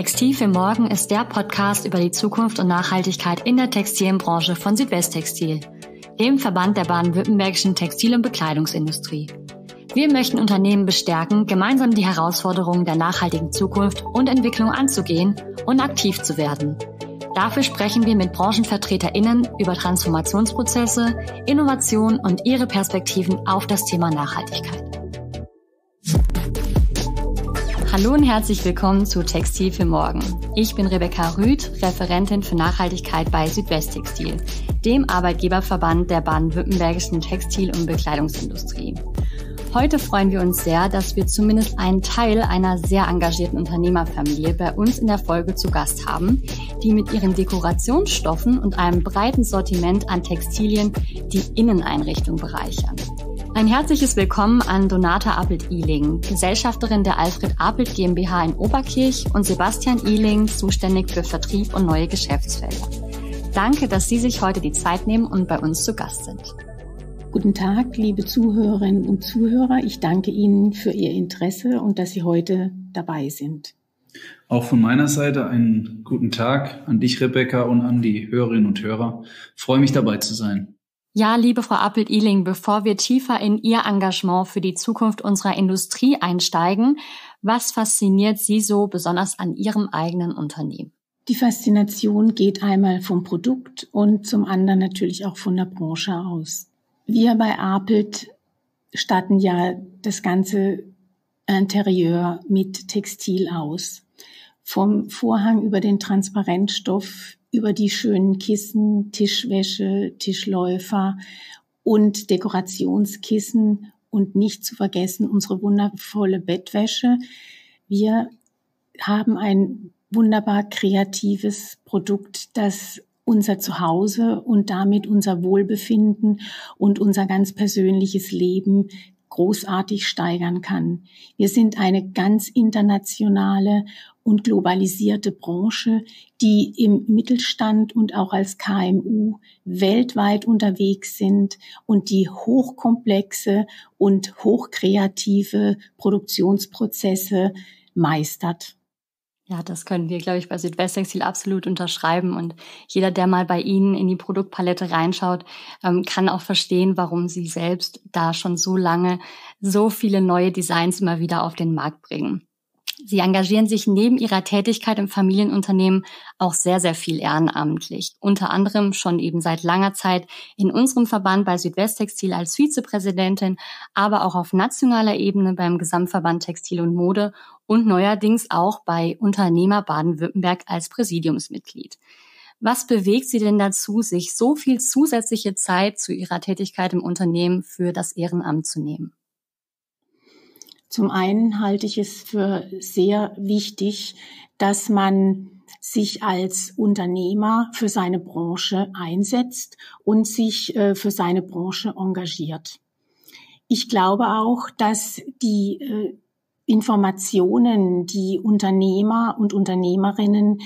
Textil für morgen ist der Podcast über die Zukunft und Nachhaltigkeit in der Textilbranche von Südwesttextil, dem Verband der baden-württembergischen Textil- und Bekleidungsindustrie. Wir möchten Unternehmen bestärken, gemeinsam die Herausforderungen der nachhaltigen Zukunft und Entwicklung anzugehen und aktiv zu werden. Dafür sprechen wir mit BranchenvertreterInnen über Transformationsprozesse, Innovation und ihre Perspektiven auf das Thema Nachhaltigkeit. Hallo und herzlich willkommen zu Textil für Morgen. Ich bin Rebecca Rüth, Referentin für Nachhaltigkeit bei Südwesttextil, dem Arbeitgeberverband der baden-württembergischen Textil- und Bekleidungsindustrie. Heute freuen wir uns sehr, dass wir zumindest einen Teil einer sehr engagierten Unternehmerfamilie bei uns in der Folge zu Gast haben, die mit ihren Dekorationsstoffen und einem breiten Sortiment an Textilien die Inneneinrichtung bereichern. Ein herzliches Willkommen an Donata Apelt-Ihling, Gesellschafterin der Alfred Apelt GmbH in Oberkirch und Sebastian Ihling, zuständig für Vertrieb und neue Geschäftsfelder. Danke, dass Sie sich heute die Zeit nehmen und bei uns zu Gast sind. Guten Tag, liebe Zuhörerinnen und Zuhörer. Ich danke Ihnen für Ihr Interesse und dass Sie heute dabei sind. Auch von meiner Seite einen guten Tag an dich, Rebecca, und an die Hörerinnen und Hörer. Ich freue mich, dabei zu sein. Ja, liebe Frau Apelt-Ihling, bevor wir tiefer in Ihr Engagement für die Zukunft unserer Industrie einsteigen, was fasziniert Sie so besonders an Ihrem eigenen Unternehmen? Die Faszination geht einmal vom Produkt und zum anderen natürlich auch von der Branche aus. Wir bei Apelt statten ja das ganze Interieur mit Textil aus. Vom Vorhang über den Transparentstoff, über die schönen Kissen, Tischwäsche, Tischläufer und Dekorationskissen und nicht zu vergessen unsere wundervolle Bettwäsche. Wir haben ein wunderbar kreatives Produkt, das unser Zuhause und damit unser Wohlbefinden und unser ganz persönliches Leben großartig steigern kann. Wir sind eine ganz internationale und globalisierte Branche, die im Mittelstand und auch als KMU weltweit unterwegs sind und die hochkomplexe und hochkreative Produktionsprozesse meistert. Ja, das können wir, glaube ich, bei Südwesttextil absolut unterschreiben. Und jeder, der mal bei Ihnen in die Produktpalette reinschaut, kann auch verstehen, warum Sie selbst da schon so lange so viele neue Designs immer wieder auf den Markt bringen. Sie engagieren sich neben Ihrer Tätigkeit im Familienunternehmen auch sehr, sehr viel ehrenamtlich. Unter anderem schon eben seit langer Zeit in unserem Verband bei Südwesttextil als Vizepräsidentin, aber auch auf nationaler Ebene beim Gesamtverband Textil und Mode und neuerdings auch bei Unternehmer Baden-Württemberg als Präsidiumsmitglied. Was bewegt Sie denn dazu, sich so viel zusätzliche Zeit zu Ihrer Tätigkeit im Unternehmen für das Ehrenamt zu nehmen? Zum einen halte ich es für sehr wichtig, dass man sich als Unternehmer für seine Branche einsetzt und sich für seine Branche engagiert. Ich glaube auch, dass die Informationen, die Unternehmer und Unternehmerinnen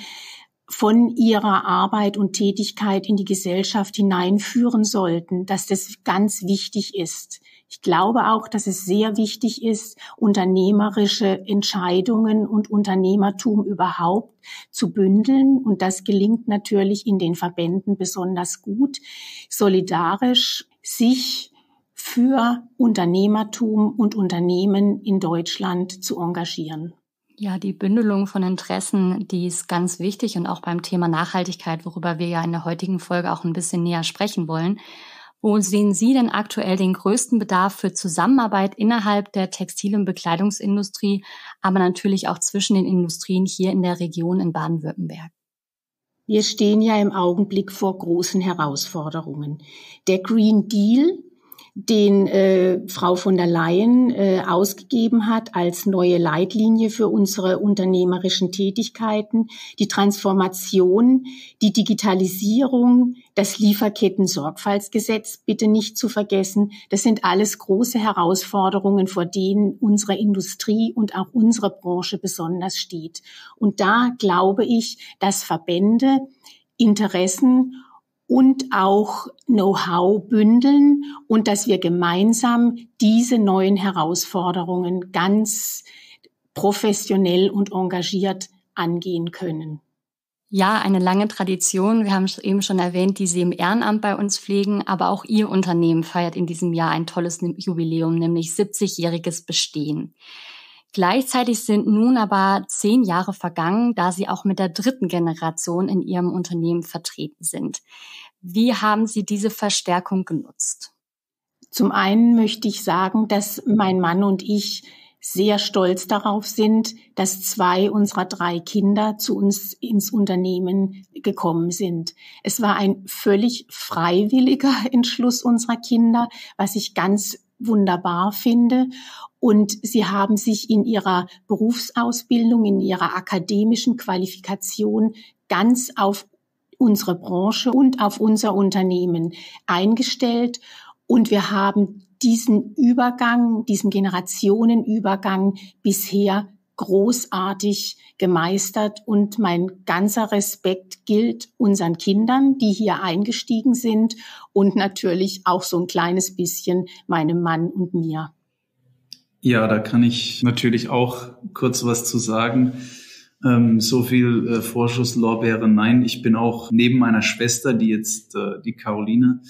von ihrer Arbeit und Tätigkeit in die Gesellschaft hineinführen sollten, dass das ganz wichtig ist. Ich glaube auch, dass es sehr wichtig ist, unternehmerische Entscheidungen und Unternehmertum überhaupt zu bündeln. Und das gelingt natürlich in den Verbänden besonders gut, solidarisch sich für Unternehmertum und Unternehmen in Deutschland zu engagieren. Ja, die Bündelung von Interessen, die ist ganz wichtig und auch beim Thema Nachhaltigkeit, worüber wir ja in der heutigen Folge auch ein bisschen näher sprechen wollen. Wo sehen Sie denn aktuell den größten Bedarf für Zusammenarbeit innerhalb der Textil- und Bekleidungsindustrie, aber natürlich auch zwischen den Industrien hier in der Region in Baden-Württemberg? Wir stehen ja im Augenblick vor großen Herausforderungen. Der Green Deal, den Frau von der Leyen ausgegeben hat als neue Leitlinie für unsere unternehmerischen Tätigkeiten, die Transformation, die Digitalisierung, das Lieferketten-Sorgfaltsgesetz, bitte nicht zu vergessen. Das sind alles große Herausforderungen, vor denen unsere Industrie und auch unsere Branche besonders steht. Und da glaube ich, dass Verbände, Interessen und auch Know-how bündeln und dass wir gemeinsam diese neuen Herausforderungen ganz professionell und engagiert angehen können? Ja, eine lange Tradition. Wir haben es eben schon erwähnt, die Sie im Ehrenamt bei uns pflegen. Aber auch Ihr Unternehmen feiert in diesem Jahr ein tolles Jubiläum, nämlich 70-jähriges Bestehen. Gleichzeitig sind nun aber 10 Jahre vergangen, da Sie auch mit der 3. Generation in Ihrem Unternehmen vertreten sind. Wie haben Sie diese Verstärkung genutzt? Zum einen möchte ich sagen, dass mein Mann und ich sehr stolz darauf sind, dass 2 unserer 3 Kinder zu uns ins Unternehmen gekommen sind. Es war ein völlig freiwilliger Entschluss unserer Kinder, was ich ganz wunderbar finde. Und sie haben sich in ihrer Berufsausbildung, in ihrer akademischen Qualifikation ganz auf unsere Branche und auf unser Unternehmen eingestellt. Und wir haben diesen Übergang, diesen Generationenübergang bisher großartig gemeistert. Und mein ganzer Respekt gilt unseren Kindern, die hier eingestiegen sind, und natürlich auch so ein kleines bisschen meinem Mann und mir. Ja, da kann ich natürlich auch kurz was zu sagen. So viel Vorschusslorbeere, nein. Ich bin auch neben meiner Schwester, die jetzt die Caroline,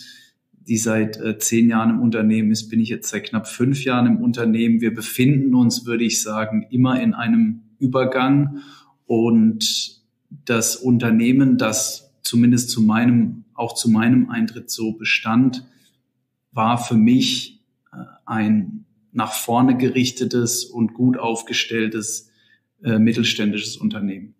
die seit 10 Jahren im Unternehmen ist, bin ich jetzt seit knapp 5 Jahren im Unternehmen. Wir befinden uns, würde ich sagen, immer in einem Übergang. Und das Unternehmen, das zumindest zu meinem Eintritt so bestand, war für mich ein nach vorne gerichtetes und gut aufgestelltes mittelständisches Unternehmen.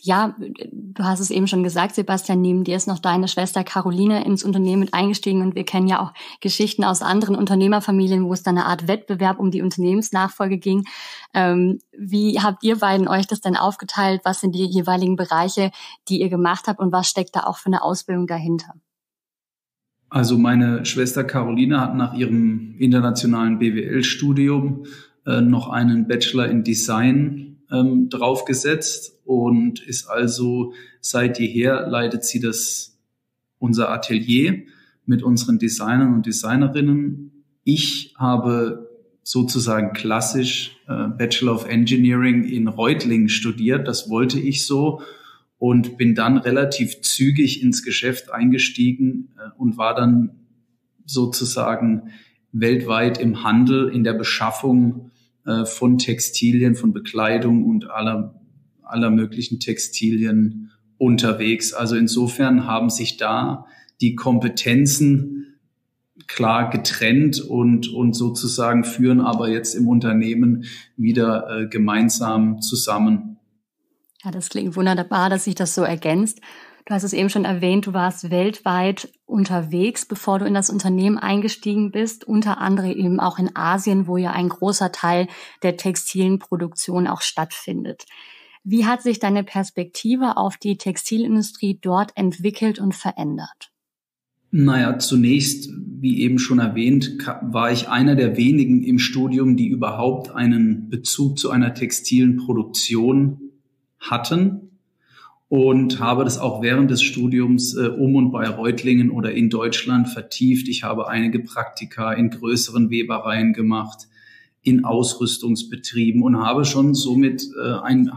Ja, du hast es eben schon gesagt, Sebastian, neben dir ist noch deine Schwester Caroline ins Unternehmen mit eingestiegen, und wir kennen ja auch Geschichten aus anderen Unternehmerfamilien, wo es dann eine Art Wettbewerb um die Unternehmensnachfolge ging. Wie habt ihr beiden euch das denn aufgeteilt? Was sind die jeweiligen Bereiche, die ihr gemacht habt, und was steckt da auch für eine Ausbildung dahinter? Also meine Schwester Caroline hat nach ihrem internationalen BWL-Studium noch einen Bachelor in Design draufgesetzt und ist also seit jeher leitet sie unser Atelier mit unseren Designern und Designerinnen. Ich habe sozusagen klassisch Bachelor of Engineering in Reutlingen studiert, das wollte ich so, und bin dann relativ zügig ins Geschäft eingestiegen und war dann sozusagen weltweit im Handel, in der Beschaffung von Textilien, von Bekleidung und aller möglichen Textilien unterwegs. Also insofern haben sich da die Kompetenzen klar getrennt und sozusagen führen aber jetzt im Unternehmen wieder gemeinsam zusammen. Ja, das klingt wunderbar, dass sich das so ergänzt. Du hast es eben schon erwähnt, du warst weltweit unterwegs, bevor du in das Unternehmen eingestiegen bist, unter anderem eben auch in Asien, wo ja ein großer Teil der textilen Produktion auch stattfindet. Wie hat sich deine Perspektive auf die Textilindustrie dort entwickelt und verändert? Naja, zunächst, wie eben schon erwähnt, war ich einer der wenigen im Studium, die überhaupt einen Bezug zu einer textilen Produktion hatten. Und habe das auch während des Studiums um und bei Reutlingen oder in Deutschland vertieft. Ich habe einige Praktika in größeren Webereien gemacht, in Ausrüstungsbetrieben und habe schon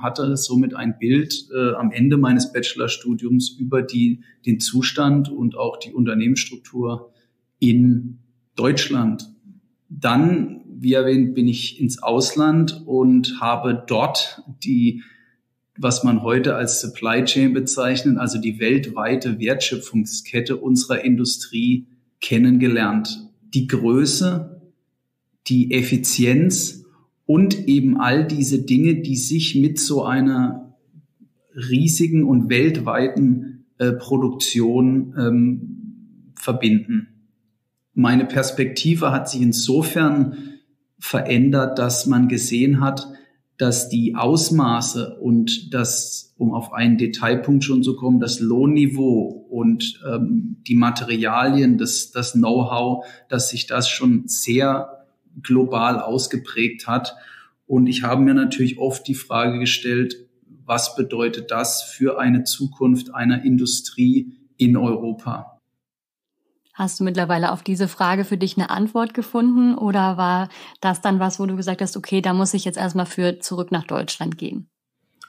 hatte somit ein Bild am Ende meines Bachelorstudiums über den Zustand und auch die Unternehmensstruktur in Deutschland. Dann, wie erwähnt, bin ich ins Ausland und habe dort was man heute als Supply Chain bezeichnet, also die weltweite Wertschöpfungskette unserer Industrie, kennengelernt. Die Größe, die Effizienz und eben all diese Dinge, die sich mit so einer riesigen und weltweiten Produktion verbinden. Meine Perspektive hat sich insofern verändert, dass man gesehen hat, dass die Ausmaße und das, um auf einen Detailpunkt schon zu kommen, das Lohnniveau und die Materialien, das Know-how, dass sich das schon sehr global ausgeprägt hat. Und ich habe mir natürlich oft die Frage gestellt, was bedeutet das für eine Zukunft einer Industrie in Europa? Hast du mittlerweile auf diese Frage für dich eine Antwort gefunden, oder war das dann was, wo du gesagt hast, okay, da muss ich jetzt erstmal zurück nach Deutschland gehen?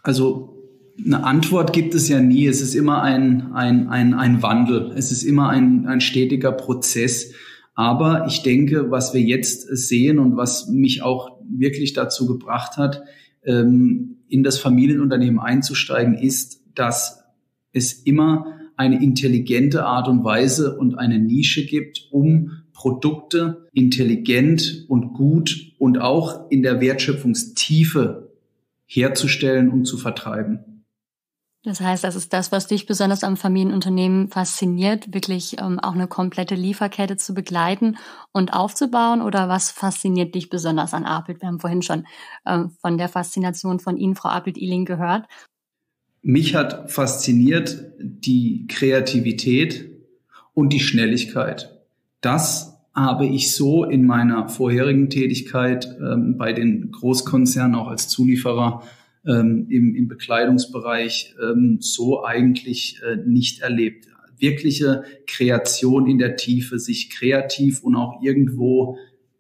Also eine Antwort gibt es ja nie. Es ist immer ein Wandel. Es ist immer ein stetiger Prozess. Aber ich denke, was wir jetzt sehen und was mich auch wirklich dazu gebracht hat, in das Familienunternehmen einzusteigen, ist, dass es immer eine intelligente Art und Weise und eine Nische gibt, um Produkte intelligent und gut und auch in der Wertschöpfungstiefe herzustellen und zu vertreiben. Das heißt, das ist das, was dich besonders am Familienunternehmen fasziniert, wirklich auch eine komplette Lieferkette zu begleiten und aufzubauen, oder was fasziniert dich besonders an Apelt? Wir haben vorhin schon von der Faszination von Ihnen, Frau Apelt-Ihling, gehört. Mich hat fasziniert die Kreativität und die Schnelligkeit. Das habe ich so in meiner vorherigen Tätigkeit bei den Großkonzernen, auch als Zulieferer, im Bekleidungsbereich so eigentlich nicht erlebt. Wirkliche Kreation in der Tiefe, sich kreativ und auch irgendwo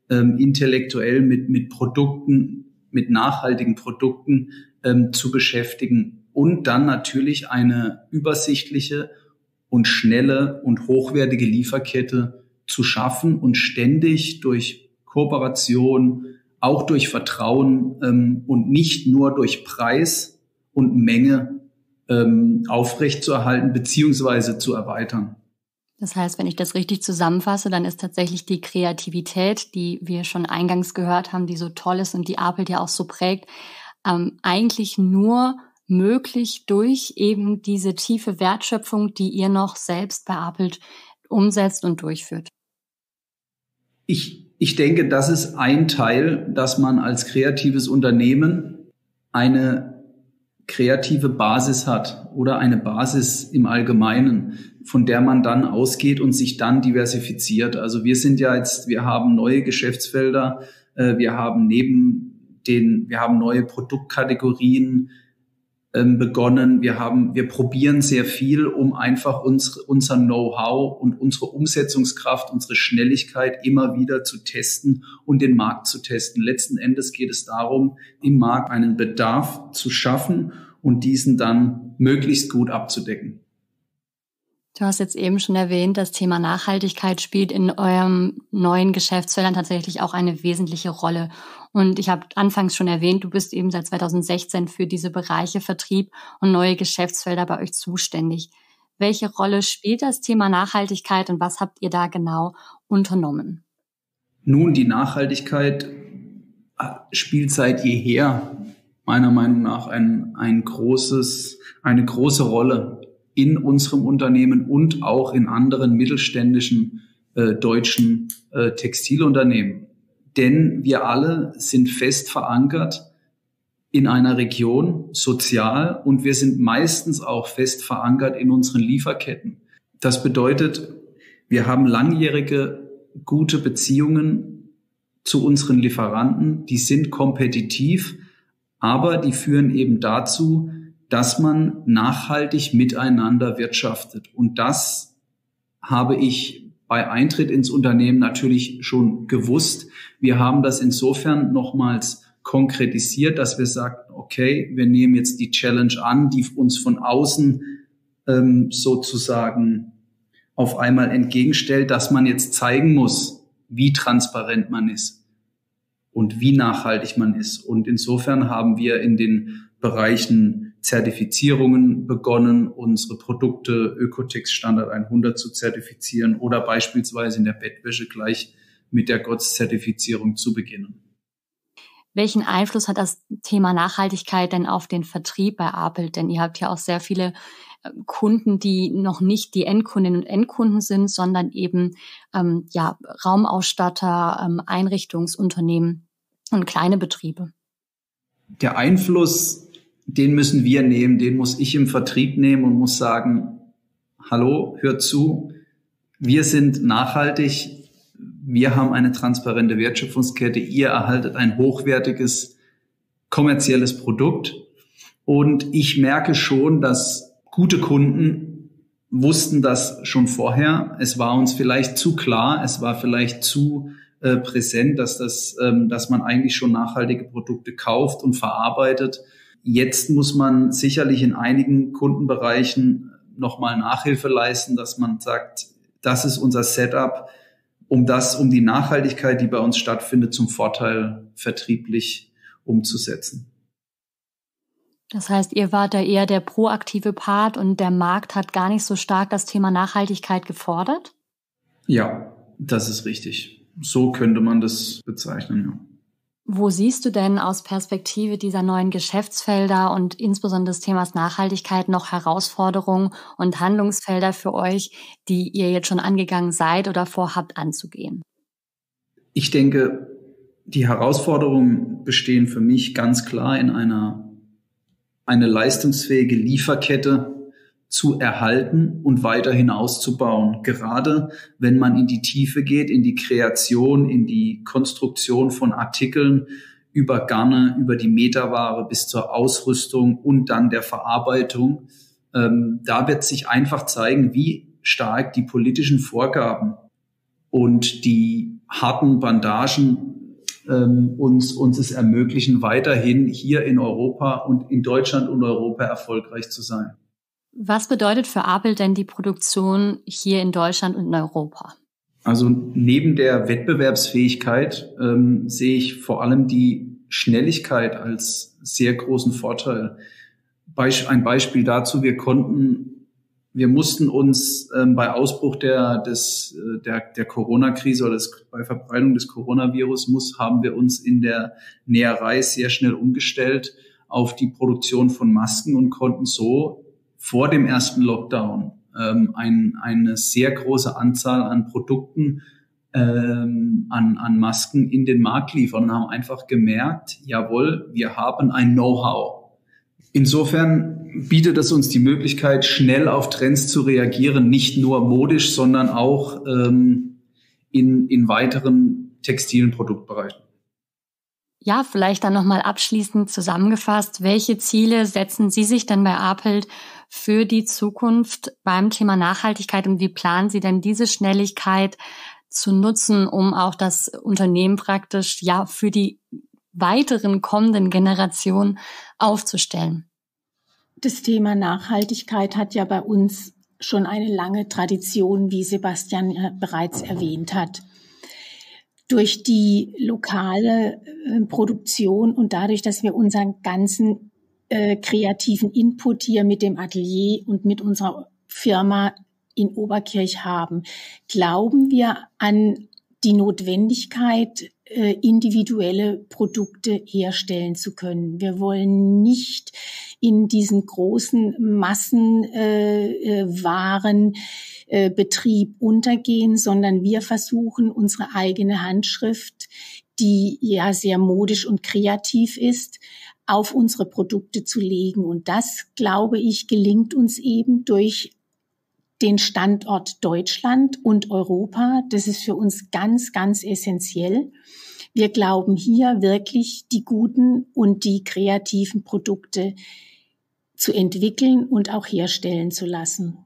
intellektuell mit Produkten, mit nachhaltigen Produkten zu beschäftigen und dann natürlich eine übersichtliche und schnelle und hochwertige Lieferkette zu schaffen und ständig durch Kooperation, auch durch Vertrauen und nicht nur durch Preis und Menge aufrechtzuerhalten bzw. zu erweitern. Das heißt, wenn ich das richtig zusammenfasse, dann ist tatsächlich die Kreativität, die wir schon eingangs gehört haben, die so toll ist und die Apelt ja auch so prägt, eigentlich nur möglich durch eben diese tiefe Wertschöpfung, die ihr noch selbst bei Apelt umsetzt und durchführt. Ich denke, das ist ein Teil, dass man als kreatives Unternehmen eine kreative Basis hat oder eine Basis im Allgemeinen, von der man dann ausgeht und sich dann diversifiziert. Also wir haben neue Geschäftsfelder, wir haben neue Produktkategorien begonnen. Wir probieren sehr viel, um einfach unser Know-how und unsere Umsetzungskraft, unsere Schnelligkeit immer wieder zu testen und den Markt zu testen. Letzten Endes geht es darum, im Markt einen Bedarf zu schaffen und diesen dann möglichst gut abzudecken. Du hast jetzt eben schon erwähnt, das Thema Nachhaltigkeit spielt in eurem neuen Geschäftsfeldern tatsächlich auch eine wesentliche Rolle. Und ich habe anfangs schon erwähnt, du bist eben seit 2016 für diese Bereiche Vertrieb und neue Geschäftsfelder bei euch zuständig. Welche Rolle spielt das Thema Nachhaltigkeit und was habt ihr da genau unternommen? Nun, die Nachhaltigkeit spielt seit jeher meiner Meinung nach eine große Rolle in unserem Unternehmen und auch in anderen mittelständischen deutschen Textilunternehmen. Denn wir alle sind fest verankert in einer Region, sozial, und wir sind meistens auch fest verankert in unseren Lieferketten. Das bedeutet, wir haben langjährige, gute Beziehungen zu unseren Lieferanten, die sind kompetitiv, aber die führen eben dazu, dass man nachhaltig miteinander wirtschaftet. Und das habe ich bei Eintritt ins Unternehmen natürlich schon gewusst. Wir haben das insofern nochmals konkretisiert, dass wir sagten, okay, wir nehmen jetzt die Challenge an, die uns von außen sozusagen auf einmal entgegenstellt, dass man jetzt zeigen muss, wie transparent man ist und wie nachhaltig man ist. Und insofern haben wir in den Bereichen Zertifizierungen begonnen, unsere Produkte Ökotex-Standard 100 zu zertifizieren oder beispielsweise in der Bettwäsche gleich mit der GOTS-Zertifizierung zu beginnen. Welchen Einfluss hat das Thema Nachhaltigkeit denn auf den Vertrieb bei Apelt? Denn ihr habt ja auch sehr viele Kunden, die noch nicht die Endkundinnen und Endkunden sind, sondern eben Raumausstatter, Einrichtungsunternehmen und kleine Betriebe. Der Einfluss, den müssen wir nehmen, den muss ich im Vertrieb nehmen und muss sagen, hallo, hört zu, wir sind nachhaltig, wir haben eine transparente Wertschöpfungskette, ihr erhaltet ein hochwertiges kommerzielles Produkt. Und ich merke schon, dass gute Kunden wussten das schon vorher. Es war uns vielleicht zu klar, es war vielleicht zu präsent, dass man eigentlich schon nachhaltige Produkte kauft und verarbeitet. Jetzt muss man sicherlich in einigen Kundenbereichen nochmal Nachhilfe leisten, dass man sagt, das ist unser Setup, um die Nachhaltigkeit, die bei uns stattfindet, zum Vorteil vertrieblich umzusetzen. Das heißt, ihr wart da eher der proaktive Part und der Markt hat gar nicht so stark das Thema Nachhaltigkeit gefordert? Ja, das ist richtig. So könnte man das bezeichnen, ja. Wo siehst du denn aus Perspektive dieser neuen Geschäftsfelder und insbesondere des Themas Nachhaltigkeit noch Herausforderungen und Handlungsfelder für euch, die ihr jetzt schon angegangen seid oder vorhabt anzugehen? Ich denke, die Herausforderungen bestehen für mich ganz klar in eine leistungsfähige Lieferkette zu erhalten und weiterhin auszubauen. Gerade wenn man in die Tiefe geht, in die Kreation, in die Konstruktion von Artikeln, über Garne, über die Meterware bis zur Ausrüstung und dann der Verarbeitung. Da wird sich einfach zeigen, wie stark die politischen Vorgaben und die harten Bandagen uns es ermöglichen, weiterhin hier in Europa und in Deutschland und Europa erfolgreich zu sein. Was bedeutet für Apelt denn die Produktion hier in Deutschland und in Europa? Also neben der Wettbewerbsfähigkeit sehe ich vor allem die Schnelligkeit als sehr großen Vorteil. Ein Beispiel dazu, wir mussten uns bei Ausbruch der Corona-Krise oder bei Verbreitung des Coronavirus haben wir uns in der Näherei sehr schnell umgestellt auf die Produktion von Masken und konnten so vor dem ersten Lockdown eine sehr große Anzahl an Produkten, an Masken in den Markt liefern und haben einfach gemerkt, jawohl, wir haben ein Know-how. Insofern bietet es uns die Möglichkeit, schnell auf Trends zu reagieren, nicht nur modisch, sondern auch in weiteren textilen Produktbereichen. Ja, vielleicht dann nochmal abschließend zusammengefasst, welche Ziele setzen Sie sich denn bei Apelt für die Zukunft beim Thema Nachhaltigkeit und wie planen Sie denn diese Schnelligkeit zu nutzen, um auch das Unternehmen praktisch ja für die weiteren kommenden Generationen aufzustellen? Das Thema Nachhaltigkeit hat ja bei uns schon eine lange Tradition, wie Sebastian bereits erwähnt hat. Durch die lokale Produktion und dadurch, dass wir unseren ganzen kreativen Input hier mit dem Atelier und mit unserer Firma in Oberkirch haben, glauben wir an die Notwendigkeit, individuelle Produkte herstellen zu können. Wir wollen nicht in diesen großen Massenwarenbetrieb untergehen, sondern wir versuchen, unsere eigene Handschrift, die ja sehr modisch und kreativ ist, auf unsere Produkte zu legen. Und das, glaube ich, gelingt uns eben durch den Standort Deutschland und Europa. Das ist für uns ganz, ganz essentiell. Wir glauben hier wirklich, die guten und die kreativen Produkte zu entwickeln und auch herstellen zu lassen.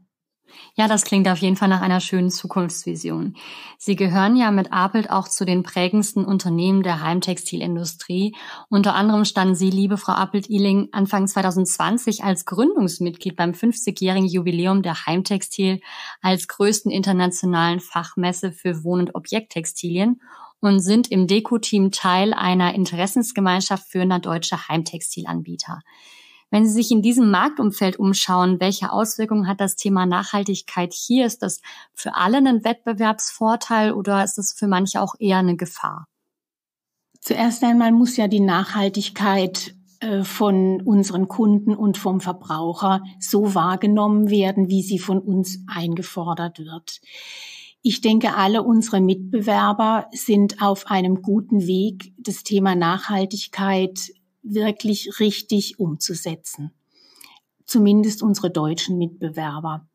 Ja, das klingt auf jeden Fall nach einer schönen Zukunftsvision. Sie gehören ja mit Apelt auch zu den prägendsten Unternehmen der Heimtextilindustrie. Unter anderem standen Sie, liebe Frau Apelt-Ihling, Anfang 2020 als Gründungsmitglied beim 50-jährigen Jubiläum der Heimtextil als größten internationalen Fachmesse für Wohn- und Objekttextilien und sind im Deko-Team Teil einer Interessensgemeinschaft führender deutscher Heimtextilanbieter. Wenn Sie sich in diesem Marktumfeld umschauen, welche Auswirkungen hat das Thema Nachhaltigkeit hier? Ist das für alle ein Wettbewerbsvorteil oder ist das für manche auch eher eine Gefahr? Zuerst einmal muss ja die Nachhaltigkeit von unseren Kunden und vom Verbraucher so wahrgenommen werden, wie sie von uns eingefordert wird. Ich denke, alle unsere Mitbewerber sind auf einem guten Weg, das Thema Nachhaltigkeit wirklich richtig umzusetzen. Zumindest unsere deutschen Mitbewerber.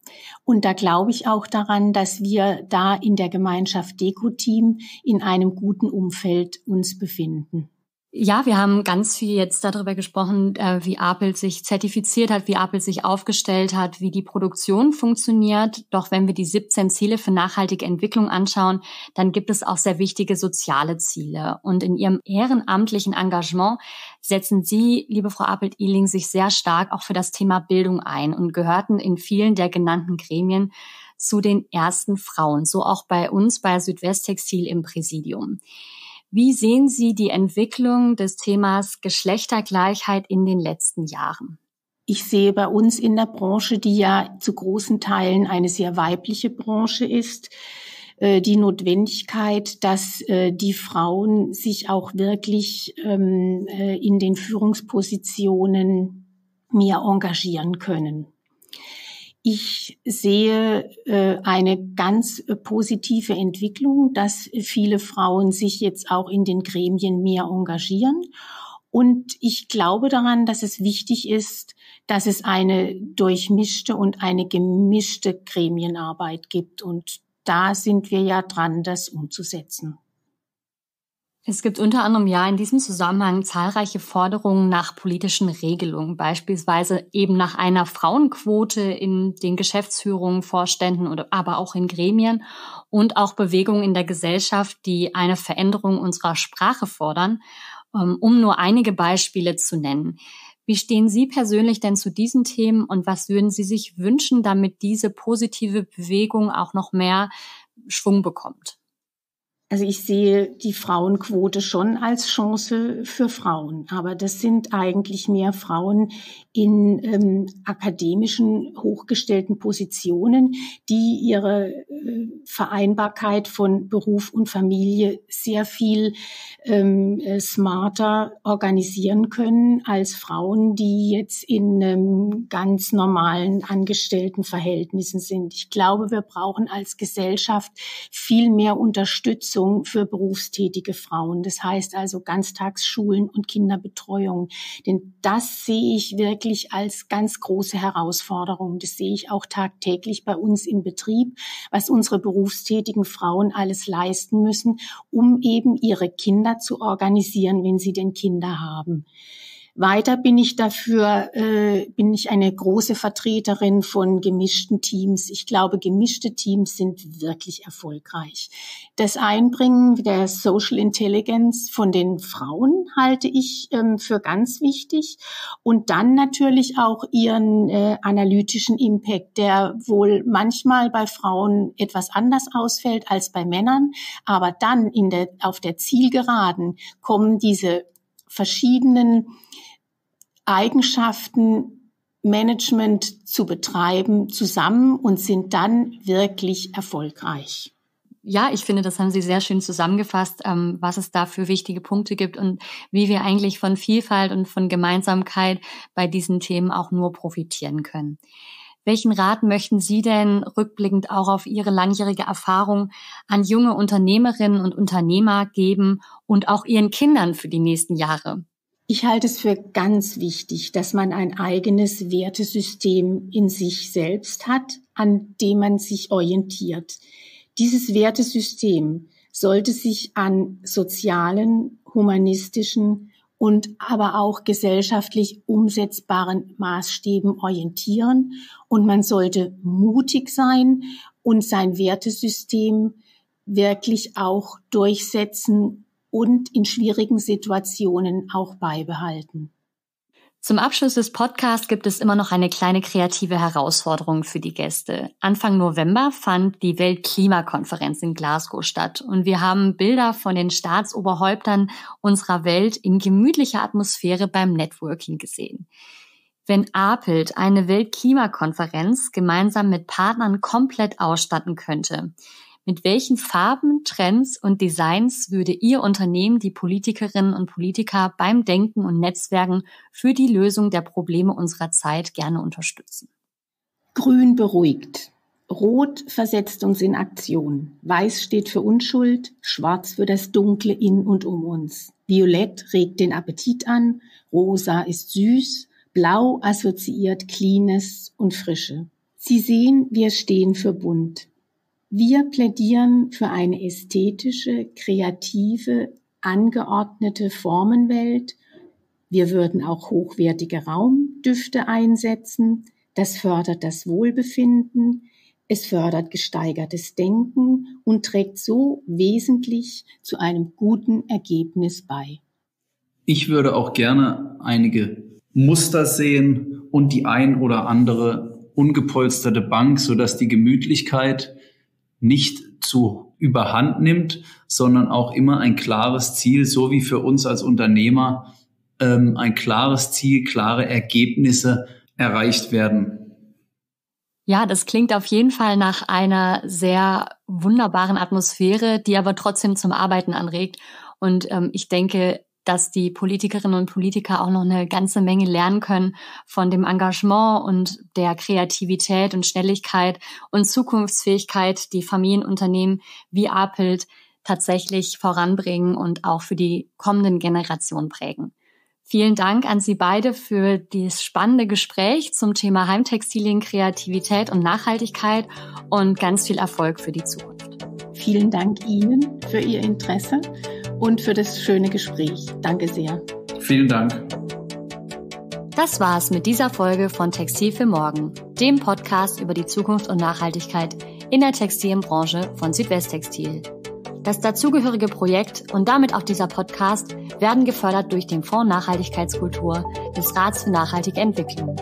Und da glaube ich auch daran, dass wir da in der Gemeinschaft Deko-Team in einem guten Umfeld uns befinden. Ja, wir haben ganz viel jetzt darüber gesprochen, wie Apelt sich zertifiziert hat, wie Apelt sich aufgestellt hat, wie die Produktion funktioniert. Doch wenn wir die 17 Ziele für nachhaltige Entwicklung anschauen, dann gibt es auch sehr wichtige soziale Ziele. Und in Ihrem ehrenamtlichen Engagement setzen Sie, liebe Frau Apelt-Ihling, sich sehr stark auch für das Thema Bildung ein und gehörten in vielen der genannten Gremien zu den ersten Frauen, so auch bei uns bei Südwesttextil im Präsidium. Wie sehen Sie die Entwicklung des Themas Geschlechtergleichheit in den letzten Jahren? Ich sehe bei uns in der Branche, die ja zu großen Teilen eine sehr weibliche Branche ist, die Notwendigkeit, dass die Frauen sich auch wirklich in den Führungspositionen mehr engagieren können. Ich sehe eine ganz positive Entwicklung, dass viele Frauen sich jetzt auch in den Gremien mehr engagieren. Und ich glaube daran, dass es wichtig ist, dass es eine durchmischte und eine gemischte Gremienarbeit gibt. Und da sind wir ja dran, das umzusetzen. Es gibt unter anderem ja in diesem Zusammenhang zahlreiche Forderungen nach politischen Regelungen, beispielsweise eben nach einer Frauenquote in den Geschäftsführungen, Vorständen oder aber auch in Gremien und auch Bewegungen in der Gesellschaft, die eine Veränderung unserer Sprache fordern, um nur einige Beispiele zu nennen. Wie stehen Sie persönlich denn zu diesen Themen und was würden Sie sich wünschen, damit diese positive Bewegung auch noch mehr Schwung bekommt? Also ich sehe die Frauenquote schon als Chance für Frauen, aber das sind eigentlich mehr Frauen in akademischen, hochgestellten Positionen, die ihre Vereinbarkeit von Beruf und Familie sehr viel smarter organisieren können als Frauen, die jetzt in ganz normalen Angestelltenverhältnissen sind. Ich glaube, wir brauchen als Gesellschaft viel mehr Unterstützung für berufstätige Frauen. Das heißt also Ganztagsschulen und Kinderbetreuung. Denn das sehe ich wirklich als ganz große Herausforderung. Das sehe ich auch tagtäglich bei uns im Betrieb, was unsere berufstätigen Frauen alles leisten müssen, um eben ihre Kinder zu organisieren, wenn sie denn Kinder haben. Weiter bin ich eine große Vertreterin von gemischten Teams. Ich glaube, gemischte Teams sind wirklich erfolgreich. Das Einbringen der Social Intelligence von den Frauen halte ich für ganz wichtig. Und dann natürlich auch ihren analytischen Impact, der wohl manchmal bei Frauen etwas anders ausfällt als bei Männern. Aber dann auf der Zielgeraden kommen diese verschiedenen Eigenschaften, Management zu betreiben, zusammen und sind dann wirklich erfolgreich. Ja, ich finde, das haben Sie sehr schön zusammengefasst, was es da für wichtige Punkte gibt und wie wir eigentlich von Vielfalt und von Gemeinsamkeit bei diesen Themen auch nur profitieren können. Welchen Rat möchten Sie denn rückblickend auch auf Ihre langjährige Erfahrung an junge Unternehmerinnen und Unternehmer geben und auch Ihren Kindern für die nächsten Jahre? Ich halte es für ganz wichtig, dass man ein eigenes Wertesystem in sich selbst hat, an dem man sich orientiert. Dieses Wertesystem sollte sich an sozialen, humanistischen und aber auch gesellschaftlich umsetzbaren Maßstäben orientieren. Und man sollte mutig sein und sein Wertesystem wirklich auch durchsetzen und in schwierigen Situationen auch beibehalten. Zum Abschluss des Podcasts gibt es immer noch eine kleine kreative Herausforderung für die Gäste. Anfang November fand die Weltklimakonferenz in Glasgow statt und wir haben Bilder von den Staatsoberhäuptern unserer Welt in gemütlicher Atmosphäre beim Networking gesehen. Wenn Apelt eine Weltklimakonferenz gemeinsam mit Partnern komplett ausstatten könnte, mit welchen Farben, Trends und Designs würde Ihr Unternehmen die Politikerinnen und Politiker beim Denken und Netzwerken für die Lösung der Probleme unserer Zeit gerne unterstützen? Grün beruhigt. Rot versetzt uns in Aktion. Weiß steht für Unschuld, Schwarz für das Dunkle in und um uns. Violett regt den Appetit an, Rosa ist süß, Blau assoziiert Cleanes und Frische. Sie sehen, wir stehen für bunt. Wir plädieren für eine ästhetische, kreative, angeordnete Formenwelt. Wir würden auch hochwertige Raumdüfte einsetzen. Das fördert das Wohlbefinden. Es fördert gesteigertes Denken und trägt so wesentlich zu einem guten Ergebnis bei. Ich würde auch gerne einige Muster sehen und die ein oder andere ungepolsterte Bank, sodass die Gemütlichkeit nicht zu überhand nimmt, sondern auch immer ein klares Ziel, so wie für uns als Unternehmer ein klares Ziel, klare Ergebnisse erreicht werden. Ja, das klingt auf jeden Fall nach einer sehr wunderbaren Atmosphäre, die aber trotzdem zum Arbeiten anregt. Und ich denke, dass die Politikerinnen und Politiker auch noch eine ganze Menge lernen können von dem Engagement und der Kreativität und Schnelligkeit und Zukunftsfähigkeit, die Familienunternehmen wie Apelt tatsächlich voranbringen und auch für die kommenden Generationen prägen. Vielen Dank an Sie beide für dieses spannende Gespräch zum Thema Heimtextilien, Kreativität und Nachhaltigkeit und ganz viel Erfolg für die Zukunft. Vielen Dank Ihnen für Ihr Interesse und für das schöne Gespräch. Danke sehr. Vielen Dank. Das war's mit dieser Folge von Textil für Morgen, dem Podcast über die Zukunft und Nachhaltigkeit in der Textilbranche von Südwesttextil. Das dazugehörige Projekt und damit auch dieser Podcast werden gefördert durch den Fonds Nachhaltigkeitskultur des Rats für nachhaltige Entwicklung.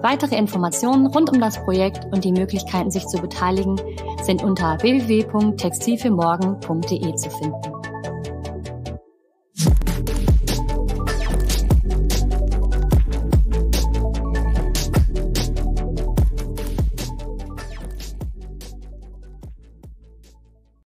Weitere Informationen rund um das Projekt und die Möglichkeiten, sich zu beteiligen, sind unter www.textilfürmorgen.de zu finden.